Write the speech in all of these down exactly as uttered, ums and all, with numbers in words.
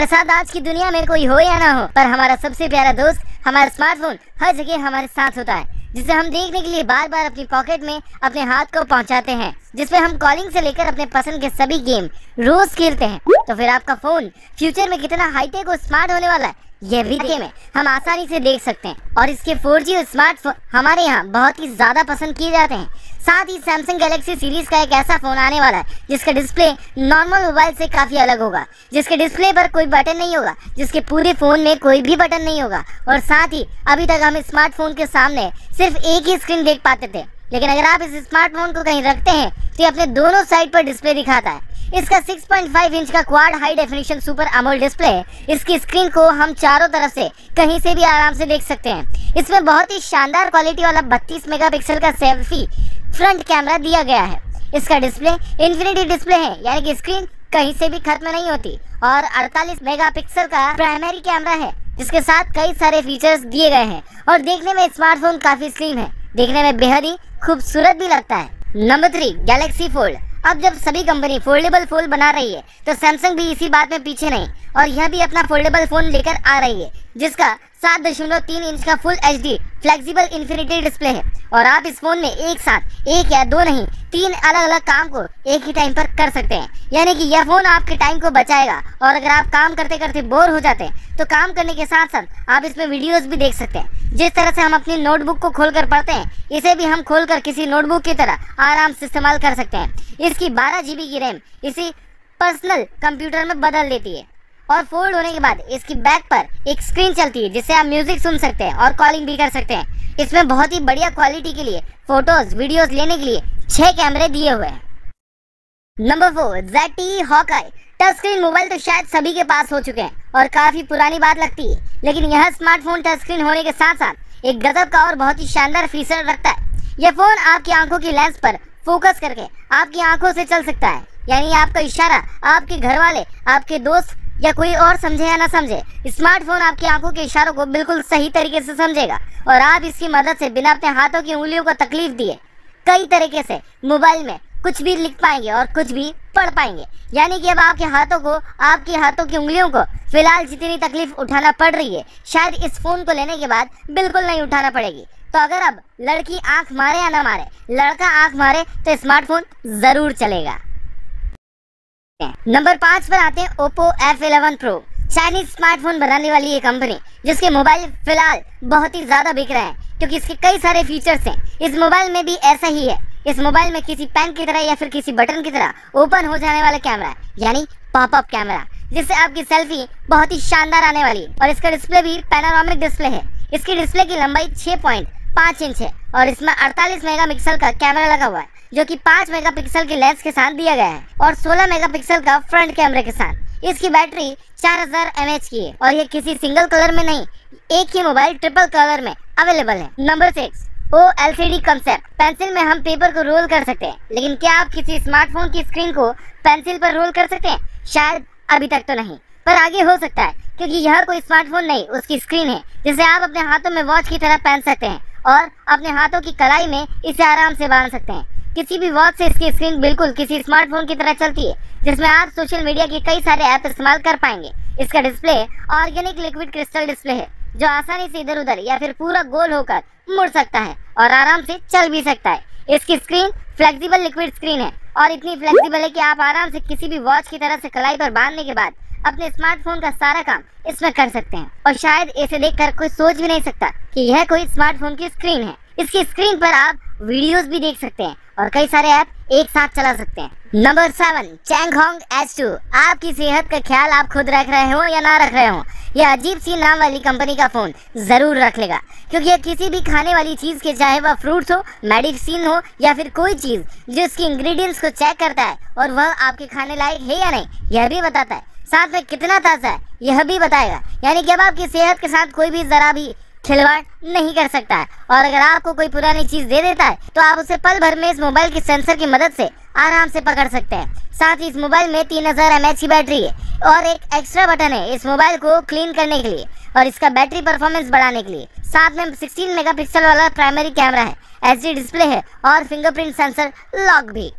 बरसात आज की दुनिया में कोई हो या ना हो, पर हमारा सबसे प्यारा दोस्त हमारा स्मार्टफोन हर जगह हमारे साथ होता है, जिसे हम देखने के लिए बार बार अपनी पॉकेट में अपने हाथ को पहुंचाते हैं, जिसमें हम कॉलिंग से लेकर अपने पसंद के सभी गेम रोज खेलते हैं। तो फिर आपका फोन फ्यूचर में कितना हाईटेक और स्मार्ट होने वाला है, यह भी में हम आसानी से देख सकते हैं। और इसके फोर जी और स्मार्टफोन हमारे यहाँ बहुत ही ज्यादा पसंद किए जाते हैं। साथ ही सैमसंग गैलेक्सी सीरीज का एक ऐसा फोन आने वाला है जिसका डिस्प्ले नॉर्मल मोबाइल से काफी अलग होगा, जिसके डिस्प्ले पर कोई बटन नहीं होगा, जिसके पूरे फोन में कोई भी बटन नहीं होगा। और साथ ही अभी तक हम स्मार्टफोन के सामने सिर्फ एक ही स्क्रीन देख पाते थे, लेकिन अगर आप इस स्मार्टफोन को कहीं रखते हैं तो ये अपने दोनों साइड पर डिस्प्ले दिखाता है। इसका सिक्स पॉइंट फाइव इंच का quad high definition super AMOLED display है। इसकी स्क्रीन को हम चारों तरफ से कहीं से भी आराम से देख सकते हैं। इसमें बहुत ही शानदार क्वालिटी वाला बत्तीस मेगापिक्सल का सेल्फी फ्रंट कैमरा दिया गया है। इसका डिस्प्ले इंफिनिटी डिस्प्ले है, यानी कि स्क्रीन कहीं से भी खत्म नहीं होती। और अड़तालीस मेगापिक्सल का प्राइमरी कैमरा है, जिसके साथ कई सारे फीचर्स दिए गए हैं। और देखने में स्मार्टफोन काफी स्लिम है, देखने में बेहद ही खूबसूरत भी लगता है। Number three, Galaxy Fold. अब जब सभी कंपनी फोल्डेबल फोन बना रही है तो सैमसंग भी इसी बात में पीछे नहीं, और यह भी अपना फोल्डेबल फोन लेकर आ रही है, जिसका सात दशमलव तीन इंच का full HD flexible infinity display है। और आप इस फोन में एक साथ एक या दो नहीं, तीन अलग अलग काम को एक ही टाइम पर कर सकते हैं, यानी कि यह फोन आपके टाइम को बचाएगा। और अगर आप काम करते करते बोर हो जाते हैं तो काम करने के साथ साथ आप इसमें वीडियोस भी देख सकते हैं। जिस तरह से हम अपनी नोटबुक को खोलकर पढ़ते हैं, इसे भी हम खोलकर किसी नोटबुक की तरह आराम से इस्तेमाल कर सकते हैं। इसकी बारह जी बी की रैम इसी पर्सनल कंप्यूटर में बदल देती है। और फोल्ड होने के बाद इसकी बैक पर एक स्क्रीन चलती है, जिससे आप म्यूजिक सुन सकते हैं और कॉलिंग भी कर सकते हैं। इसमें बहुत ही बढ़िया क्वालिटी के लिए फोटोज वीडियोस लेने के लिए छह कैमरे दिए हुए हैं। Number four, Z T E Hawkeye। Touch screen mobile तो शायद सभी के पास हो चुके हैं और काफी पुरानी बात लगती है, लेकिन यह स्मार्टफोन टच स्क्रीन होने के साथ साथ एक गजब का और बहुत ही शानदार फीचर रखता है। यह फोन आपकी आंखों की लेंस पर फोकस करके आपकी आंखों से चल सकता है, यानी आपका इशारा आपके घर वाले, आपके दोस्त या कोई और समझे या ना समझे, स्मार्टफोन आपकी आंखों के इशारों को बिल्कुल सही तरीके से समझेगा। और आप इसकी मदद से बिना अपने हाथों की उंगलियों को तकलीफ दिए कई तरीके से मोबाइल में कुछ भी लिख पाएंगे और कुछ भी पढ़ पाएंगे, यानी कि अब आपके हाथों को, आपके हाथों की उंगलियों को फिलहाल जितनी तकलीफ उठाना पड़ रही है, शायद इस फोन को लेने के बाद बिल्कुल नहीं उठाना पड़ेगी। तो अगर अब लड़की आंख मारे या ना मारे, लड़का आंख मारे तो स्मार्टफोन जरूर चलेगा। नंबर पाँच पर आते हैं Oppo F eleven Pro। Chinese smartphone बनाने वाली ये कंपनी, जिसके मोबाइल फिलहाल बहुत ही ज्यादा बिक रहे हैं क्योंकि इसके कई सारे फीचर्स हैं। इस मोबाइल में भी ऐसा ही है। इस मोबाइल में किसी पेन की तरह या फिर किसी बटन की तरह ओपन हो जाने वाला कैमरा, यानी पॉपअप कैमरा, जिससे आपकी सेल्फी बहुत ही शानदार आने वाली है। और इसका डिस्प्ले भी पैनोरामिक डिस्प्ले है। इसकी डिस्प्ले की लंबाई छः पॉइंट पाँच इंच है और इसमें अड़तालीस मेगापिक्सल का कैमरा लगा हुआ है, जो कि पाँच मेगापिक्सल के लेंस के साथ दिया गया है और सोलह मेगापिक्सल का फ्रंट कैमरे के साथ। इसकी बैटरी चार हज़ार एम ए एच की है और ये किसी सिंगल कलर में नहीं, एक ही मोबाइल ट्रिपल कलर में अवेलेबल है। Number six, O L C D concept. Pencil में हम पेपर को रोल कर सकते हैं, लेकिन क्या आप किसी स्मार्टफोन की स्क्रीन को पेंसिल पर रोल कर सकते हैं? शायद अभी तक तो नहीं, पर आगे हो सकता है, क्योंकि यह कोई स्मार्टफोन नहीं, उसकी स्क्रीन है, जिसे आप अपने हाथों में वॉच की तरह पहन सकते हैं और अपने हाथों की कलाई में इसे आराम से बांध सकते हैं। किसी भी वॉच से इसकी स्क्रीन बिल्कुल किसी स्मार्टफोन की तरह चलती है, जिसमें आप सोशल मीडिया के कई सारे ऐप इस्तेमाल कर पाएंगे। इसका display organic liquid crystal display है, जो आसानी से इधर उधर या फिर पूरा गोल होकर मुड़ सकता है और आराम से चल भी सकता है। इसकी स्क्रीन फ्लेक्सिबल लिक्विड स्क्रीन है और इतनी फ्लेक्सिबल है कि आप आराम से किसी भी वॉच की तरह से कलाई पर बांधने के बाद अपने स्मार्टफोन का सारा काम इसमें कर सकते हैं। और शायद इसे देखकर कोई सोच भी नहीं सकता कि यह कोई स्मार्टफोन की स्क्रीन है। इसकी स्क्रीन पर आप वीडियोस भी देख सकते हैं और कई सारे ऐप एक साथ चला सकते हैं। Number seven, Chang Hong H two. आपकी सेहत का ख्याल आप खुद रख रहे हो या ना रख रहे हो, यह अजीब सी नाम वाली कंपनी का फोन जरूर रख लेगा, क्योंकि यह किसी भी खाने वाली चीज के, चाहे वह फ्रूट्स हो, मेडिसिन हो या फिर कोई चीज जिसकी इंग्रेडिएंट्स को चेक करता है और वह आपके खाने लायक है या नहीं यह भी बताता है, साथ में कितना ताजा है यह भी बताएगा। यानी कि अब आपकी सेहत के साथ कोई भी जरा भी खिलवाड़ नहीं कर सकता है। और अगर आपको कोई पुरानी चीज दे देता है तो आप उसे पल भर में इस मोबाइल के सेंसर की मदद से आराम से पकड़ सकते हैं। साथ ही इस मोबाइल में तीन हज़ार एम ए एच की बैटरी है और एक एक्स्ट्रा बटन है इस मोबाइल को क्लीन करने के लिए और इसका बैटरी परफॉर्मेंस बढ़ाने के लिए। साथ में सोलह मेगापिक्सल वाला प्राइमरी कैमरा है, एच डी डिस्प्ले है और फिंगरप्रिंट सेंसर लॉक भी।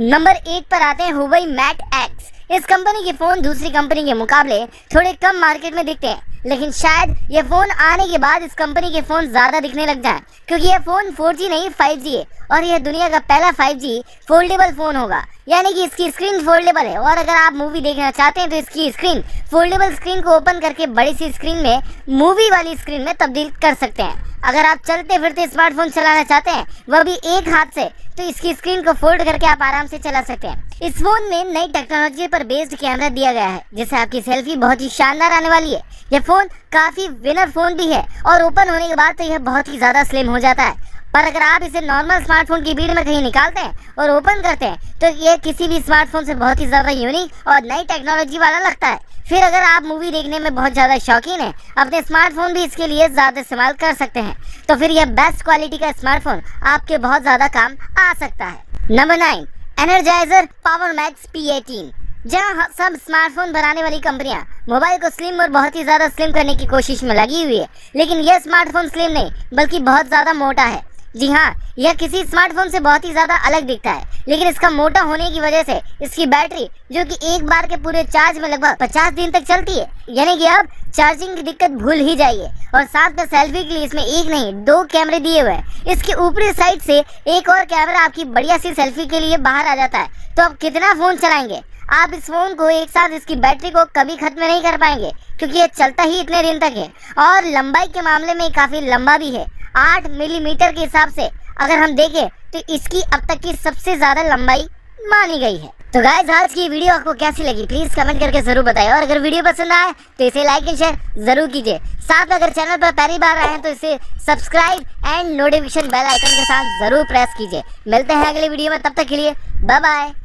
नंबर एट पर आते हैं Huawei Mate X। इस कंपनी के फ़ोन दूसरी कंपनी के मुकाबले थोड़े कम मार्केट में दिखते हैं, लेकिन शायद ये फ़ोन आने के बाद इस कंपनी के फ़ोन ज़्यादा दिखने लग जाए, क्योंकि ये फ़ोन फोर जी नहीं फाइव जी है और यह दुनिया का पहला फाइव जी फोल्डेबल फ़ोन होगा, यानी कि इसकी स्क्रीन फोल्डेबल है। और अगर आप मूवी देखना चाहते हैं तो इसकी स्क्रीन फोल्डेबल स्क्रीन को ओपन करके बड़ी सी स्क्रीन में मूवी वाली स्क्रीन में तब्दील कर सकते हैं। अगर आप चलते फिरते स्मार्टफोन चलाना चाहते हैं वह भी एक हाथ से, तो इसकी स्क्रीन को फोल्ड करके आप आराम से चला सकते हैं। इस फोन में नई टेक्नोलॉजी पर बेस्ड कैमरा दिया गया है, जिससे आपकी सेल्फी बहुत ही शानदार आने वाली है। यह फोन काफी विनर फोन भी है और ओपन होने के बाद तो यह बहुत ही ज्यादा स्लिम हो जाता है, पर अगर आप इसे नॉर्मल स्मार्टफोन की भीड़ में कहीं निकालते हैं और ओपन करते हैं तो यह किसी भी स्मार्टफोन से बहुत ही ज्यादा यूनिक और नई टेक्नोलॉजी वाला लगता है। फिर अगर आप मूवी देखने में बहुत ज़्यादा शौकीन हैं, अपने स्मार्टफोन भी इसके लिए ज़्यादा इस्तेमाल कर सकते हैं, तो फिर यह बेस्ट क्वालिटी का स्मार्टफोन आपके बहुत ज़्यादा काम आ सकता है। Number nine, energizer power max P eighteen. जहाँ सब स्मार्टफोन बनाने वाली कंपनियां मोबाइल को स्लिम और बहुत ही ज़्यादा स्लिम करने की कोशिश में लगी हुई है, लेकिन यह स्मार्टफोन स्लिम नहीं बल्कि बहुत ज़्यादा मोटा है। जी हाँ, यह किसी स्मार्टफोन से बहुत ही ज़्यादा अलग दिखता है, लेकिन इसका मोटा होने की वजह से इसकी बैटरी, जो कि एक बार के पूरे चार्ज में लगभग पचास दिन तक चलती है, यानी कि आप चार्जिंग की दिक्कत भूल ही जाइए। और साथ में सेल्फी के लिए इसमें एक नहीं दो कैमरे दिए हुए हैं। इसके ऊपरी साइड से एक और कैमरा आपकी बढ़िया सी सेल्फी के लिए बाहर आ जाता है। तो आप कितना फ़ोन चलाएँगे? आप इस फ़ोन को एक साथ इसकी बैटरी को कभी ख़त्म नहीं कर पाएंगे, क्योंकि ये चलता ही इतने दिन तक है। और लंबाई के मामले में काफ़ी लंबा भी है, आठ मिलीमीटर के हिसाब से अगर हम देखें तो इसकी अब तक की सबसे ज़्यादा लंबाई मानी गई है। तो गाइस, आज की वीडियो आपको कैसी लगी प्लीज़ कमेंट करके ज़रूर बताइए, और अगर वीडियो पसंद आए तो इसे लाइक एंड शेयर ज़रूर कीजिए। साथ में अगर चैनल पर पहली बार आए हैं तो इसे subscribe and notification bell icon के साथ ज़रूर प्रेस कीजिए। मिलते हैं अगले वीडियो में, तब तक के लिए बाय बाय।